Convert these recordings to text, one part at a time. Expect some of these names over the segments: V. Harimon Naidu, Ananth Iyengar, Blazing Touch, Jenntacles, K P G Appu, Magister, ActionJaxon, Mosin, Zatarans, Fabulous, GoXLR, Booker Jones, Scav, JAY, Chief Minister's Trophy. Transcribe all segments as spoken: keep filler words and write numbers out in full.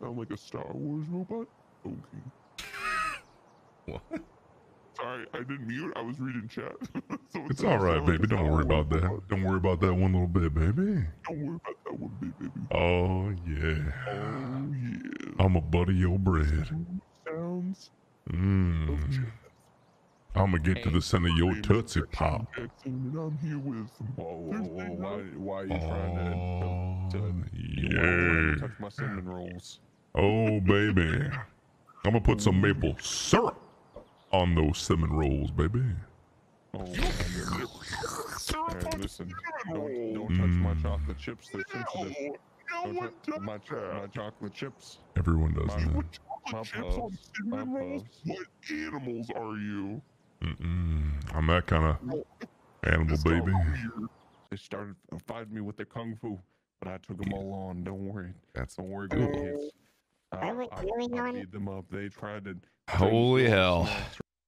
Sound like a Star Wars robot? Okay. What? Sorry, I didn't mute. I was reading chat. So it's all right, baby. Like don't worry about that. Robot. Don't worry about that one little bit, baby. Don't worry about that one bit, baby. Oh, yeah. Oh, yeah. I'm a buddy your bread. Sounds. Mmm. I'm gonna get hey, to the center of your Tootsie Pop. And I'm here with whoa, whoa, whoa. Why, why are you trying to, to, to, yeah. to touch my cinnamon rolls? Oh, baby. I'm gonna put some maple syrup on those cinnamon rolls, baby. Oh, right, listen, don't, don't touch mm. my chocolate chips. They're sensitive. No one does my, that. My chocolate chips. Everyone does my, that. Chocolate chips on cinnamon rolls? What animals are you? Mm-mm. I'm that kind of animal, baby. They started fighting me with their kung fu, but I took them all on. Don't worry. That's don't worry, good kids. I, I, I beat them up. They tried to. Holy hell!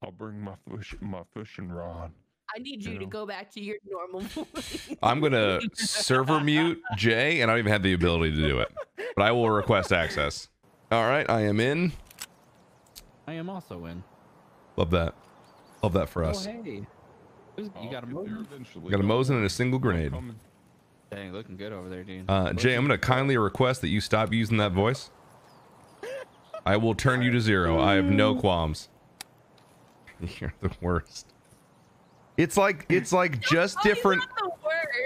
I'll bring my fish, my fishing rod. I need you, you know? to go back to your normal voice. I'm gonna server mute Jay, and I don't even have the ability to do it, but I will request access. All right, I am in. I am also in. Love that. Love that for us. Oh, hey. You got a Mosin? Got a Mosin and a single grenade. Dang, looking good over there, dude. Uh, Jay, I'm going to kindly request that you stop using that voice. I will turn you to zero. I have no qualms. You're the worst. It's like, it's like just different.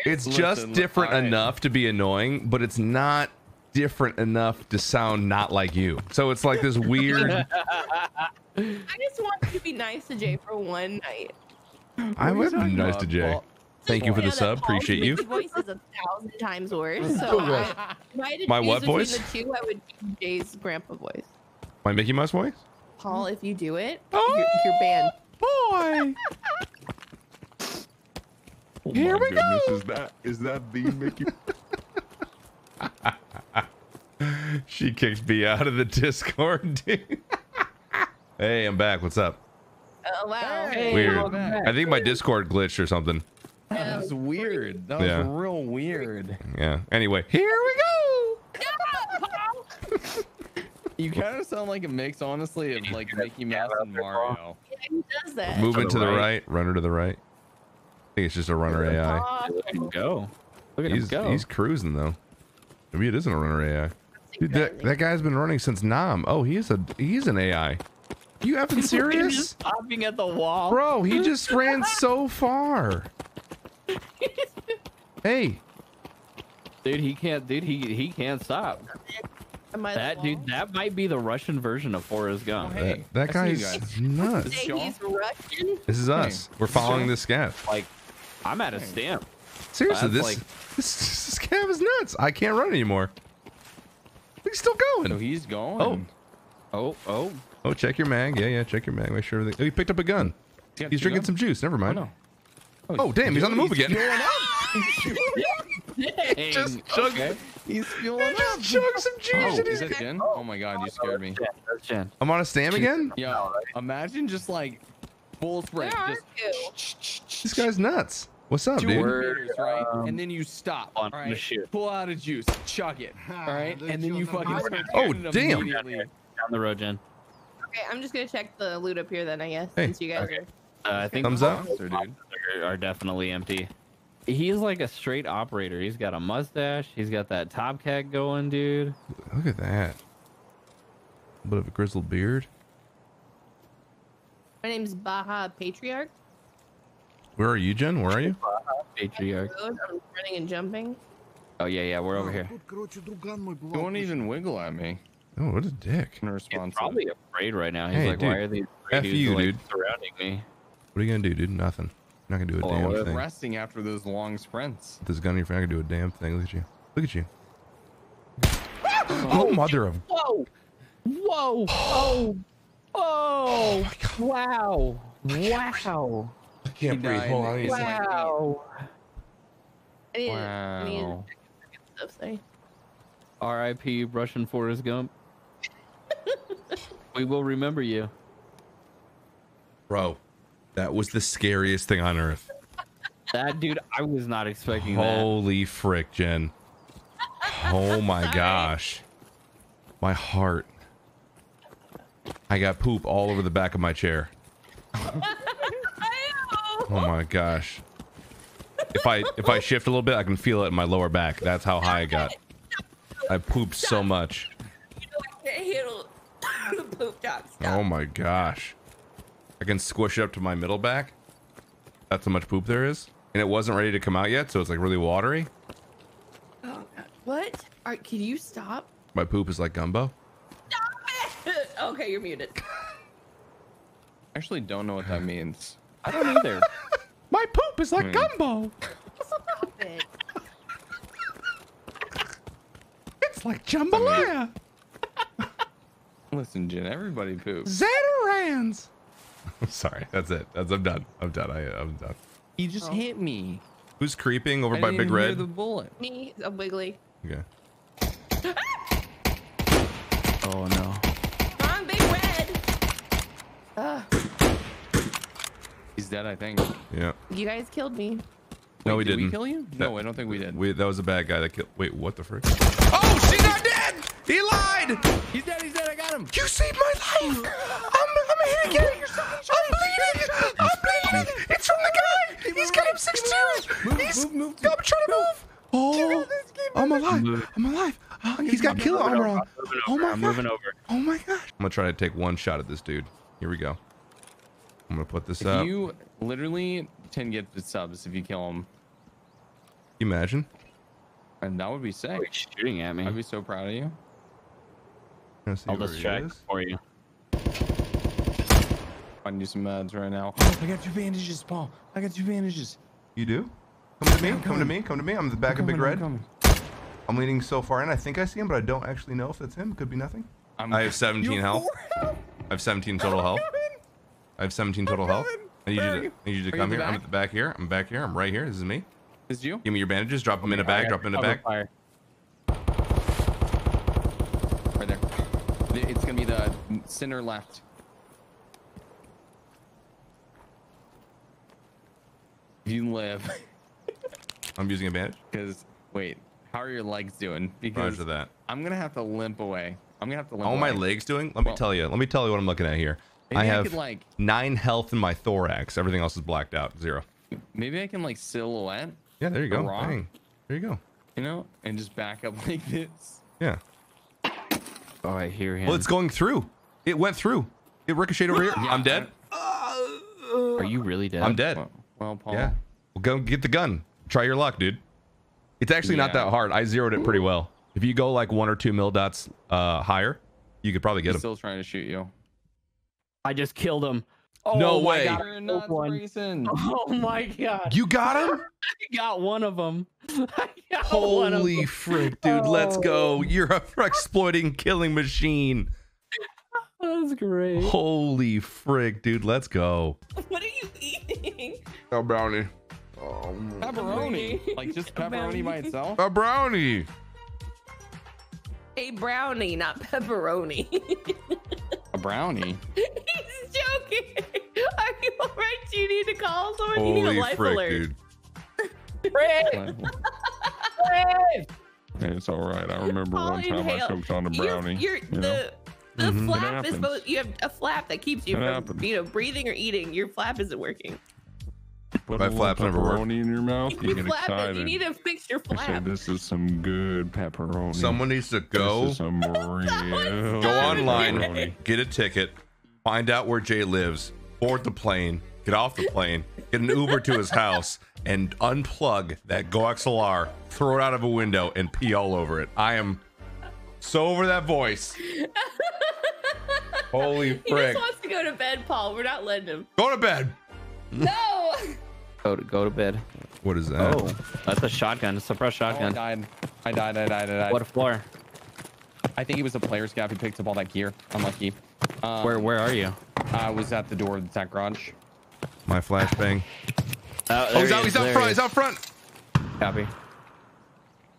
It's just different enough to be annoying, but it's not different enough to sound not like you. So it's like this weird. I just want you to be nice to Jay for one night. I would be nice to Jay. Well, thank you for the sub. Appreciate you. My voice is a thousand times worse. So I, I my what voice? The two, I would do Jay's grandpa voice. My Mickey Mouse voice? Paul, if you do it, oh, you're, you're banned. Boy. Oh, here we goodness. go. Is that, is that the Mickey? She kicked B out of the Discord, dude. Hey, I'm back. What's up? Oh, wow. Hey, weird. I think my Discord glitched or something. That was weird. That was yeah. real weird. Yeah. Anyway, here we go. You kind of sound like a mix, honestly, of like Mickey Mouse and Mario. Yeah, he does that. Moving to the, to the right. right, runner to the right. I think it's just a runner A I. Awesome. Look at him go. Look at he's, him go. He's cruising though. Maybe it isn't a runner A I. Dude, that, that guy's been running since Nam. Oh, he's a he's an A I. You effing serious? Just popping at the wall, bro. He just ran so far. Hey, dude, he can't. Dude, he he can't stop. That dude, that might be the Russian version of Forrest Gump. Oh, hey, that that guy is nuts. He's Russian? This is us. We're following this scam. Like, I'm at a stamp. Seriously, this, like, this this scam is nuts. I can't run anymore. He's still going. So he's going. Oh, oh, oh. Oh, check your mag. Yeah, yeah, check your mag. Make sure everything. Oh, he picked up a gun. He's, he's drinking guns? some juice. Never mind. Oh, no. oh, oh damn, he's, he's on the move he's again. He just chugged. Okay. He's fueling up. Just chugged some juice. Oh, is that Jen? Oh my god, you scared me. I'm on a stam again? Yo, imagine just like full sprint. Just... This guy's nuts. What's up, dude? Two meters, right? Um, and then you stop. All right. Pull out a juice, chuck it. All right, and then you fucking. Oh damn! Down the road, Jen. Okay, I'm just gonna check the loot up here then, I guess. Hey. Since you guys okay. are. Uh, I think thumbs up. Dude. Are definitely empty. He's like a straight operator. He's got a mustache. He's got that top cat going, dude. Look at that. A bit of a grizzled beard. My name's Baja Patriarch. Where are you, Jen? Where are you? Patriarch. I'm running and jumping. Oh, yeah, yeah. We're over here. Don't even wiggle at me. Oh, what a dick. He's probably afraid right now. He's hey, like, dude. Why are these F dudes you, like, dude. surrounding me? What are you going to do, dude? Nothing. You're not going to do a well, damn thing. Resting after those long sprints. With this gun in your friend, I'm going to do a damn thing. Look at you. Look at you. Oh, oh mother of... Whoa. Whoa. Oh. Oh. oh wow. Wow. I can't breathe. Hold on. Wow. I need, wow. I need to check stuff, sorry. R I P Russian Forrest Gump. We will remember you. Bro, that was the scariest thing on earth. That dude, I was not expecting Holy that. Holy frick, Jen. Oh my Sorry. gosh. My heart. I got poop all over the back of my chair. Oh my gosh. If I if I shift a little bit, I can feel it in my lower back. That's how high I got. I pooped so much. Oh my gosh. I can squish it up to my middle back. That's how much poop there is. And it wasn't ready to come out yet, so it's like really watery. Oh god. What? All right, can you stop? My poop is like gumbo. Stop it! Okay, you're muted. I actually don't know what that means. I don't either. My poop is like mm. gumbo. Stop it. It's like jambalaya. I mean, listen, Jen, everybody poops. Zatarans. I'm sorry. That's it. That's I'm done. I'm done. I, I'm done. You just oh. hit me. Who's creeping over I by didn't Big Red? Hear the bullet. Me. I'm Wiggly. Okay. Oh no. I'm Big Red. Ugh. He's dead, I think. Yeah. You guys killed me. No, wait, we did didn't. Did we kill you? That, no, I don't think we did. We, that was a bad guy that killed. Wait, what the frick? Oh, she's not dead. He lied. He's dead. He's dead. I got him. You saved my life. I'm, I'm here again. I'm bleeding. I'm bleeding. It's from the guy. He's got him six two. He's. Move, move, I'm trying to move. Oh, I'm alive. I'm alive. Uh, he's got killer armor on. Oh my I'm moving over. Oh my gosh. I'm gonna try to take one shot at this dude. Here we go. I'm gonna put this if up. You literally ten gifted subs if you kill him. Can you imagine? And that would be sick. Oh, he's shooting at me. I'd be so proud of you. I'll just check for you. I need some meds right now. Oh, I got two bandages, Paul. I got two bandages. You do? Come to me. Come to me. Come to me. I'm the back I'm of Big Red. I'm, I'm leaning so far in. I think I see him, but I don't actually know if that's him. Could be nothing. I'm I have seventeen health. I have seventeen total health. I have seventeen total health. I need you to, I need you to come you here. I'm at the back here. I'm back here. I'm right here. This is me. This is you. Give me your bandages. Drop them okay, in a bag. Right, drop them in a bag. Fire. Right there. It's gonna be the center left. You live. I'm using a bandage. Because wait, how are your legs doing? Because Roger that. I'm gonna have to limp away. I'm gonna have to limp How away. How are my legs doing? Let well, me tell you. Let me tell you what I'm looking at here. Maybe I have I could, like, nine health in my thorax. Everything else is blacked out. Zero. Maybe I can like silhouette. Yeah, there you go. Dang. There you go. You know, and just back up like this. Yeah. Oh, I hear him. Well, it's going through. It went through. It ricocheted over here. Yeah, I'm dead. Are you really dead? I'm dead. Well, well Paul. Yeah. Well, go get the gun. Try your luck, dude. It's actually yeah. not that hard. I zeroed it pretty well. If you go like one or two mil dots uh, higher, you could probably get He's him. Still trying to shoot you. I just killed him. Oh, no way. My oh my god. You got him? I got one of them. I got Holy one of them. frick, dude. Oh. Let's go. You're a exploiting killing machine. That's great. Holy frick, dude. Let's go. What are you eating? A brownie. Oh, pepperoni. Like just pepperoni by itself? A brownie. A brownie, not pepperoni. A brownie. He's joking. Are you alright? You need to call someone. Holy you need a life frick, alert. Dude. Frick. Frick. It's alright. I remember Paul one time inhaled. I choked on a brownie. You're, you're, you the the mm-hmm. flap is both. You have a flap that keeps you it from happens. you know breathing or eating. Your flap isn't working. Put My a flap's never worked. in your mouth. You, you get excited. You need to fix your flap. Say, this is some good pepperoni. Someone needs to go. This is some real go online, pepperoni. Get a ticket, find out where Jay lives, board the plane, get off the plane, get an Uber to his house, and unplug that Go X L R, throw it out of a window, and pee all over it. I am so over that voice. Holy frick! He just wants to go to bed, Paul. We're not letting him. Go to bed. No. Go to go to bed. What is that? Oh, that's a shotgun. A suppressed shotgun. Oh, I died. I died. I died. I died. What a floor. I think he was a player scout who picked up all that gear. Unlucky. Um, where where are you? I was at the door of the tech garage. My flashbang. Oh, oh, he's out. He's out front. He's out front. Copy.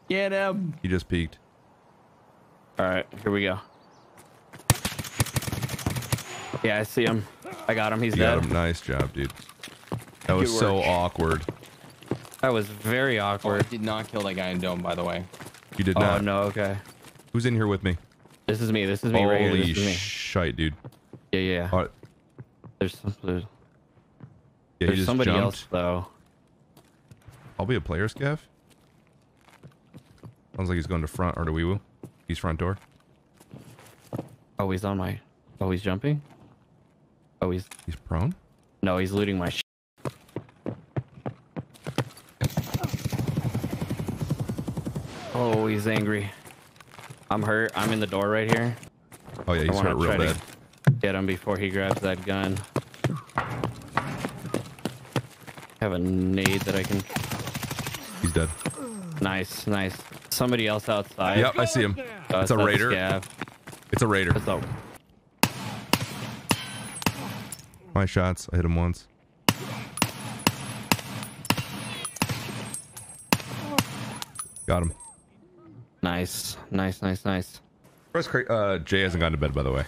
Get him. He just peeked. All right, here we go. Yeah, I see him. I got him. He's you dead. Got him. Nice job, dude. That was so awkward. That was very awkward. Oh, I did not kill that guy in dome, by the way. You did oh, not. Oh no, okay. Who's in here with me? This is me. This is me. Holy right here. This is shite, dude. Yeah, yeah. All right. There's something. Yeah, There's somebody jumped. else though. I'll be a player, Scav. Sounds like he's going to front or to wee woo. He's front door. Oh, he's on my. Oh, he's jumping. Oh, he's. He's prone. No, he's looting my. Sh oh, he's angry. I'm hurt. I'm in the door right here. Oh yeah, he's hurt real bad. Get him before he grabs that gun. I have a nade that I can. He's dead. Nice, nice. Somebody else outside. Yep, I see him. Uh, it's, a it's a raider. It's a raider. My shots. I hit him once. Got him. Nice, nice, nice, nice. First, uh, Jay hasn't gone to bed, by the way.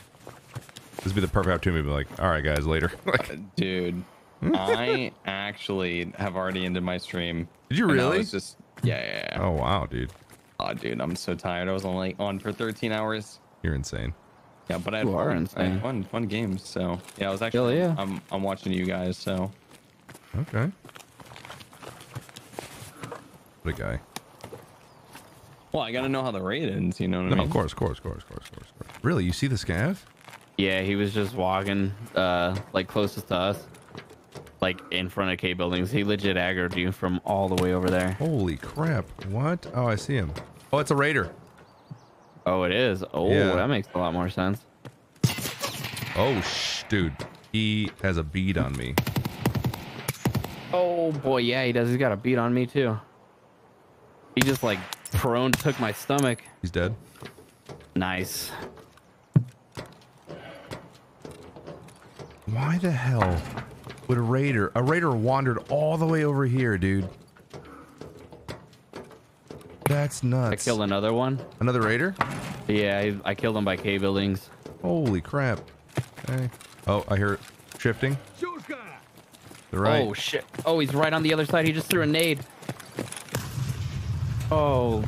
This would be the perfect opportunity to be like, all right, guys, later. Like, uh, dude. I actually have already ended my stream. Did you really? I was just, yeah, yeah, yeah. Oh, wow, dude. Oh, dude, I'm so tired. I was only on for thirteen hours. You're insane. Yeah, but I had, fun. I had fun, fun games. So, yeah, I was actually, yeah. I'm, I'm watching you guys, so. Okay. What a guy. Well, I got to know how the raid ends, you know what no, I mean? No, of course, of course, of course, of course, of course. Really? You see the Scav? Yeah, he was just walking, uh, like, closest to us. Like in front of K buildings. He legit aggroed you from all the way over there. Holy crap. What? Oh, I see him. Oh, it's a raider. Oh, it is. Oh, yeah. That makes a lot more sense. Oh, shh, dude. He has a bead on me. Oh, boy. Yeah, he does. He's got a bead on me, too. He just like prone took my stomach. He's dead. Nice. Why the hell? With a raider. A raider wandered all the way over here, dude. That's nuts. I killed another one. Another raider? Yeah, I, I killed him by K buildings. Holy crap. Hey. Oh, I hear it shifting. The right. Oh, shit. Oh, he's right on the other side. He just threw a nade. Oh.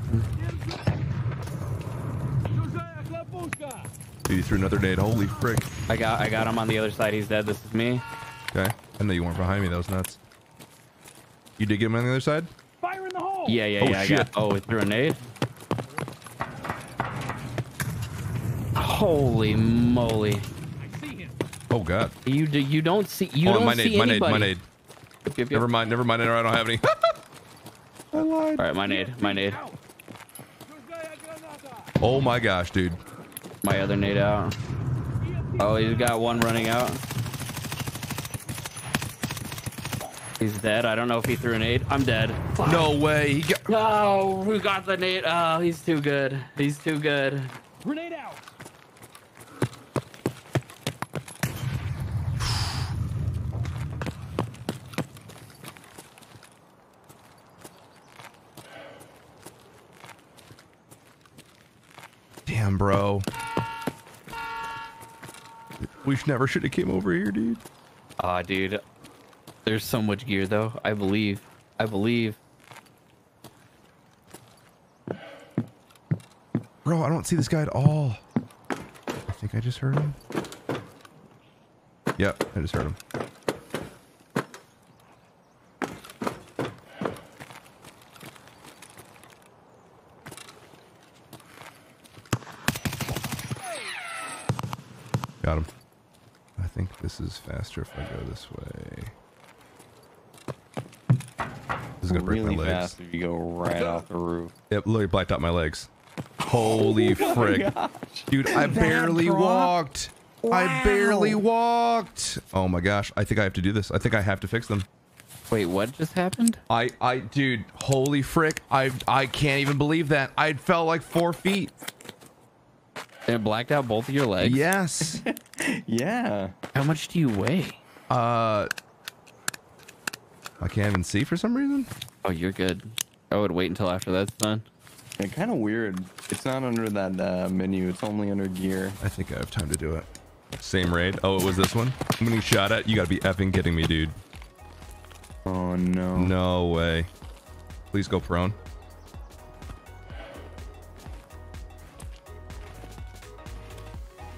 Dude, he threw another nade. Holy frick. I got, I got him on the other side. He's dead. This is me. Okay. I know you weren't behind me. That was nuts. You did get him on the other side? Fire in the hole! Yeah, yeah, oh, yeah. Shit. I got, oh, it threw a nade. Holy moly! I see him. Oh god. You do. You don't see. You oh, don't my nade, see my anybody. My nade. My nade. Never mind. Never mind. I don't have any. I lied. All right, my nade. My nade. Oh my gosh, dude. My other nade out. Oh, he's got one running out. He's dead. I don't know if he threw a nade. I'm dead. Fuck. No way. He got no. Who got the nade? Oh, he's too good. He's too good. Grenade out. Damn, bro. We never should have came over here, dude. Ah, uh, dude. There's so much gear though. I believe. I believe. Bro, I don't see this guy at all. I think I just heard him. Yep, I just heard him. Got him. I think this is faster if I go this way. This is gonna break really my legs. Fast if you go right off the roof. Yep, literally blacked out my legs. Holy oh frick. Dude, I that barely prop? walked. Wow. I barely walked. Oh my gosh. I think I have to do this. I think I have to fix them. Wait, what just happened? I, I, dude, holy frick. I, I can't even believe that. I fell like four feet. And it blacked out both of your legs? Yes. Yeah. How much do you weigh? Uh... I can't even see for some reason. Oh, you're good. I would wait until after that's done. Yeah, kind of weird. It's not under that uh, menu. It's only under gear. I think I have time to do it. Same raid. Oh, it was this one. I'm getting shot at. You gotta be effing kidding me, dude. Oh no. No way. Please go prone.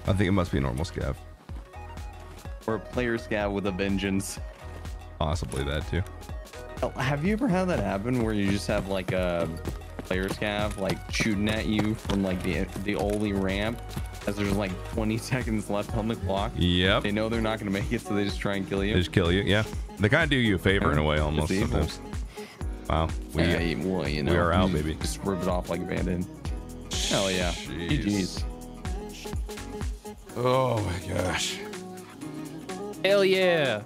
I think it must be a normal scav. Or a player scav with a vengeance. Possibly that too. Have you ever had that happen where you just have like a player scav like shooting at you from like the the only ramp as there's like twenty seconds left on the clock? Yep. They know they're not gonna make it, so they just try and kill you. They just kill you, yeah. They kind of do you a favor in a way almost sometimes. Wow. We, yeah, well, you know, we are out, baby. Just rip it off like a bandit. Hell yeah. Jeez. Oh my gosh. Hell yeah.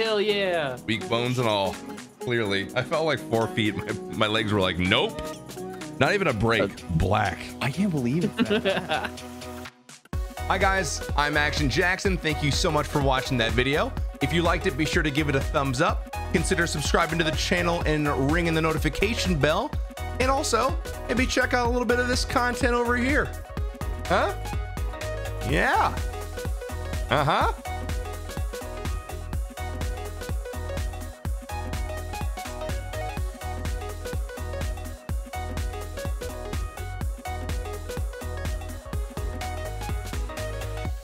Hell yeah. Weak bones and all. Clearly. I felt like four feet. My, my legs were like, nope. Not even a break. Black. I can't believe it. Hi guys, I'm Actionjaxon. Thank you so much for watching that video. If you liked it, be sure to give it a thumbs up. Consider subscribing to the channel and ringing the notification bell. And also, maybe check out a little bit of this content over here. Huh? Yeah. Uh-huh.